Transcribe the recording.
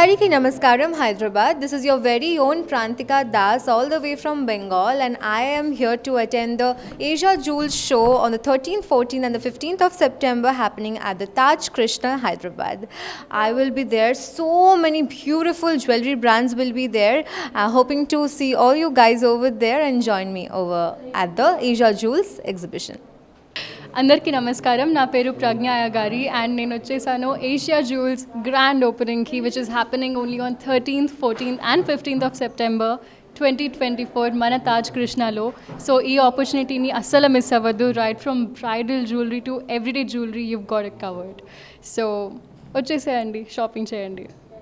Ki Namaskaram Hyderabad. This is your very own Prantika Das all the way from Bengal, and I am here to attend the Asia Jewels show on the 13th, 14th and the 15th of September happening at the Taj Krishna Hyderabad. I will be there. So many beautiful jewellery brands will be there. I'm hoping to see all you guys over there and join me over at the Asia Jewels exhibition. Andarki Namaskaram, na peru Pragnya Ayagari, and nenu chesano Asia Jewels grand opening ki, which is happening only on 13th, 14th and 15th of September 2024 mana Taj Krishna lo. So ee opportunity ni asala miss avadu, right from bridal jewelry to everyday jewelry, you've got it covered. So ocheseyandi, shopping cheyandi.